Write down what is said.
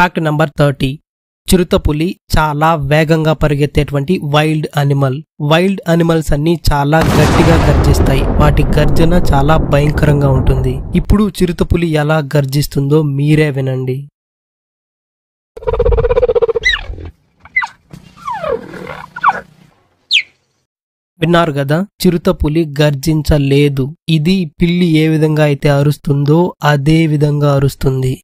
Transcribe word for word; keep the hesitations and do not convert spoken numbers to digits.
Fact number thirty చిరుతపులి చాలా వేగంగా పరిగెత్తేటువంటి వైల్డ్ అనిమల్. వైల్డ్ అనిమల్స్ అన్ని చాలా గట్టిగా గర్జిస్తాయి, వాటి గర్జన చాలా భయంకరంగా ఉంటుంది. ఇప్పుడు చిరుతపులి ఎలా గర్జిస్తుందో మీరే వినండి. విన్నారు కదా, చిరుతపులి గర్జించలేదు. ఇది పిల్లి ఏ విధంగా అయితే అరుస్తుందో అదే విధంగా అరుస్తుంది.